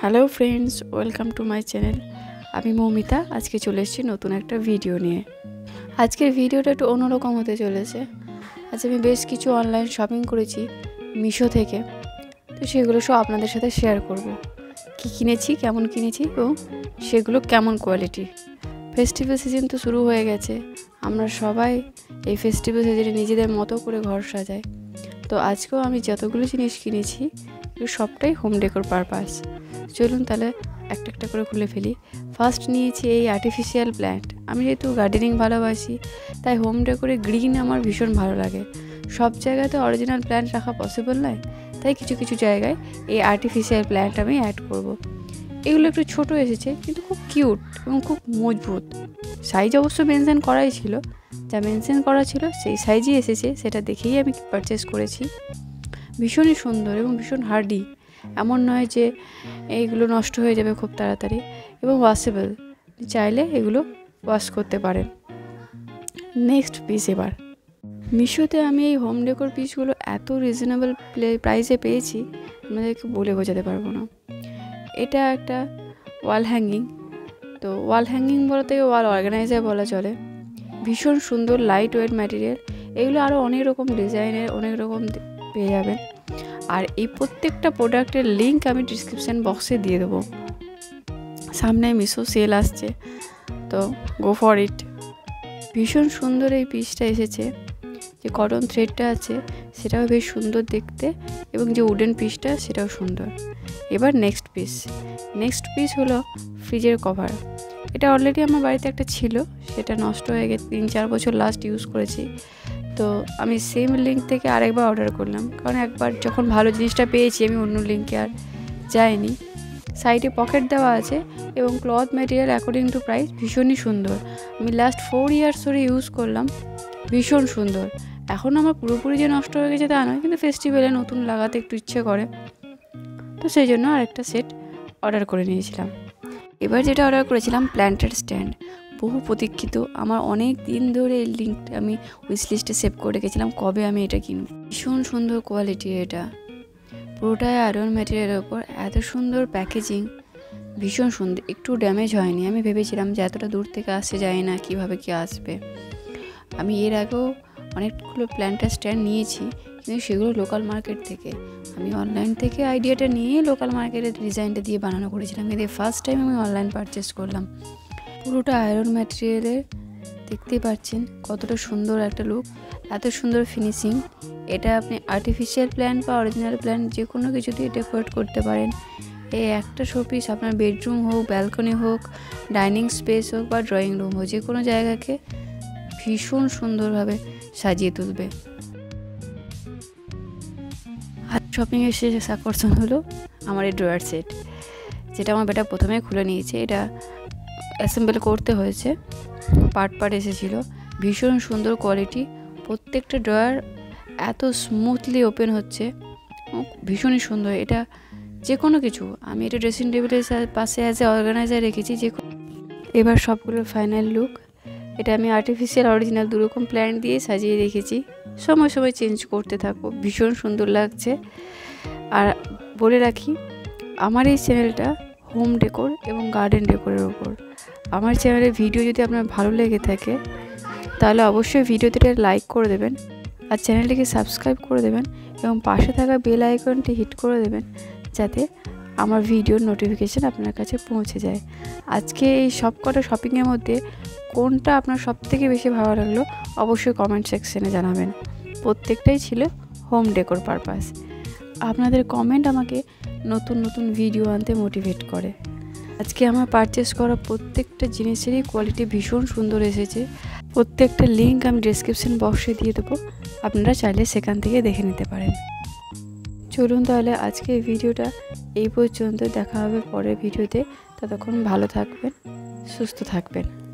Hello friends, welcome to my channel. आमी मौमिता आज के चले नतून एक भिडियो निये। आज के भिडियोटा एकटु अन्यरकम होते चलेछे। आज आमी बेश किछु अनलाइन शपिंग करेछि मिशो थेके, तो सेगुलो सब आपनादेर साथे शेयर करब। कि किनेछि, केमन किनेछि ओ सेगुलो केमन क्वालिटी। फेस्टिवल सीजन तो शुरू हो गेछे, आमरा सबाई एई फेस्टिवल सीजने निजेदेर मतो करे घर सजाई। तो आजकेও आमी যতগুলো জিনিস কিনেছি সবটাই হোম ডেকোর পারপাস। চলুন তাহলে একটা একটা করে খুলে ফেলি। ফার্স্ট নিয়েছি এই আর্টিফিশিয়াল প্ল্যান্ট। আমি যেহেতু গার্ডেনিং ভালোবাসি তাই হোম ডেকোরে গ্রিন আমার ভীষণ ভালো লাগে। সব জায়গাতে অরিজিনাল প্ল্যান্ট রাখা পসিবল নয়, তাই কিছু কিছু জায়গায় এই আর্টিফিশিয়াল প্ল্যান্ট আমি অ্যাড করব। এগুলো একটু ছোট এসেছে কিন্তু খুব কিউট এবং খুব মজবুত। সাইজ অবশ্য মেনশন করাই ছিল, যা মেনশন করা ছিল সেই সাইজই এসেছে, সেটা দেখেই আমি পারচেস করেছি। ভীষণই সুন্দর এবং ভীষণ হার্ডি, এমন নয় যে এইগুলো নষ্ট হয়ে যাবে খুব তাড়াতাড়ি, এবং ওয়াশেবল, চাইলে এগুলো ওয়াশ করতে পারেন। Next piece. এবার মিশোতে আমি এই হোম ডেকোর পিসগুলো এত রিজনেবল প্রাইসে পেয়েছি আমাদেরকে বলে বোঝাতে পারবো না। এটা একটা ওয়াল হ্যাঙ্গিং, তো ওয়াল হ্যাঙ্গিং বলতে ওয়াল অর্গানাইজার বলা চলে। ভীষণ সুন্দর লাইট ওয়েট ম্যাটেরিয়াল। এগুলো আরও অনেক রকম ডিজাইনের অনেক রকম পেয়ে যাবেন। আর এই প্রত্যেকটা প্রোডাক্টের লিঙ্ক আমি ডিসক্রিপশান বক্সে দিয়ে দেবো। সামনে মিশো সেল আসছে, তো গো ফর ইট। ভীষণ সুন্দর এই পিসটা এসেছে, যে কটন থ্রেডটা আছে সেটাও বেশ সুন্দর দেখতে, এবং যে উডেন পিসটা সেটাও সুন্দর। এবার নেক্সট পিস। নেক্সট পিস হলো ফ্রিজের কভার। এটা অলরেডি আমার বাড়িতে একটা ছিল, সেটা নষ্ট হয়ে গেছে, 3-4 বছর লাস্ট ইউজ করেছি। তো আমি সেম লিঙ্ক থেকে আরেকবার অর্ডার করলাম, কারণ একবার যখন ভালো জিনিসটা পেয়েছি আমি অন্য লিঙ্কে আর যাইনি। সাইডে পকেট দেওয়া আছে এবং cloth material according to price ভীষণই সুন্দর। আমি লাস্ট 4 ইয়ার্স ধরে ইউজ করলাম, ভীষণ সুন্দর। এখন আমার পুরোপুরি যে নষ্ট হয়ে গেছে তা নয়, কিন্তু ফেস্টিভ্যালে নতুন লাগাতে একটু ইচ্ছে করে, তো সেই জন্য আরেকটা সেট অর্ডার করে নিয়েছিলাম। এবার যেটা অর্ডার করেছিলাম প্ল্যান্টেড স্ট্যান্ড, বহু প্রতীক্ষিত। আমার অনেক দিন ধরে এই লিঙ্কটা আমি উইশ লিস্টে সেভ করে রেখেছিলাম, কবে আমি এটা কিনব। ভীষণ সুন্দর কোয়ালিটি, এটা পুরোটাই আয়রন ম্যাটেরিয়ালের ওপর। এত সুন্দর প্যাকেজিং, ভীষণ সুন্দর, একটু ড্যামেজ হয়নি। আমি ভেবেছিলাম যে এতটা দূর থেকে আসে যায় না, কীভাবে কী আসবে। আমি এর আগেও অনেকগুলো প্ল্যান্টেড স্ট্যান্ড নিয়েছি, কিন্তু সেগুলো লোকাল মার্কেট থেকে। আমি অনলাইন থেকে আইডিয়াটা নিয়ে লোকাল মার্কেটের ডিজাইনটা দিয়ে বানানো করেছিলাম। এদের ফার্স্ট টাইম আমি অনলাইন পারচেস করলাম। পুরোটা আয়রন ম্যাটেরিয়ালের, দেখতেই পাচ্ছেন কতটা সুন্দর একটা লুক, এত সুন্দর ফিনিশিং। এটা আপনি আর্টিফিশিয়াল প্ল্যান্ট বা অরিজিনাল প্ল্যান্ট যে কোনো কিছু দিয়ে ডেকোরেট করতে পারেন। এই একটা শোপিস আপনার বেডরুম হোক, ব্যালকনি হোক, ডাইনিং স্পেস হোক বা ড্রয়িং রুম হোক, যে কোনো জায়গাকে ভীষণ সুন্দরভাবে সাজিয়ে তুলবে। আর শপিংয়ের শেষ আকর্ষণ হলো আমার এই ড্রয়ার সেট, যেটা আমার বেটা প্রথমে খুলে নিয়েছে। এটা অ্যাসেম্বল করতে হয়েছে, পার্ট এসেছিলো। ভীষণ সুন্দর কোয়ালিটি, প্রত্যেকটা ড্রয়ার এত স্মুথলি ওপেন হচ্ছে, ভীষণই সুন্দর। এটা যে কোনো কিছু, আমি এটা ড্রেসিং টেবিলের পাশে অ্যাজ এ অর্গানাইজার রেখেছি। যে এবার সবগুলো ফাইনাল লুক। এটা আমি আর্টিফিশিয়াল অরিজিনাল 2 রকম প্ল্যান্ট দিয়ে সাজিয়ে রেখেছি, সময় সময় চেঞ্জ করতে থাকবো, ভীষণ সুন্দর লাগছে। আর বলে রাখি আমার এই চ্যানেলটা হোম ডেকোর এবং গার্ডেন ডেকোরের ওপর। আমার চ্যানেলের ভিডিও যদি আপনার ভালো লেগে থাকে তাহলে অবশ্যই ভিডিওতে লাইক করে দেবেন, আর চ্যানেলটিকে সাবস্ক্রাইব করে দেবেন, এবং পাশে থাকা বেল আইকনটি হিট করে দেবেন, যাতে আমার ভিডিওর নোটিফিকেশান আপনার কাছে পৌঁছে যায়। আজকে এই সবকটা শপিংয়ের মধ্যে কোনটা আপনার সবথেকে বেশি ভালো লাগলো অবশ্যই কমেন্ট সেকশানে জানাবেন। প্রত্যেকটাই ছিল হোম ডেকোর পারপাস। আপনাদের কমেন্ট আমাকে নতুন নতুন ভিডিও আনতে মোটিভেট করে। আজকে আমার পারচেস করা প্রত্যেকটা জিনিসেরই কোয়ালিটি ভীষণ সুন্দর এসেছে। প্রত্যেকটা লিঙ্ক আমি ডেসক্রিপশান বক্সে দিয়ে দেবো, আপনারা চাইলে সেখান থেকে দেখে নিতে পারেন। চলুন তাহলে আজকে এই ভিডিওটা এই পর্যন্ত। দেখা হবে পরের ভিডিওতে। ততক্ষণ ভালো থাকবেন, সুস্থ থাকবেন।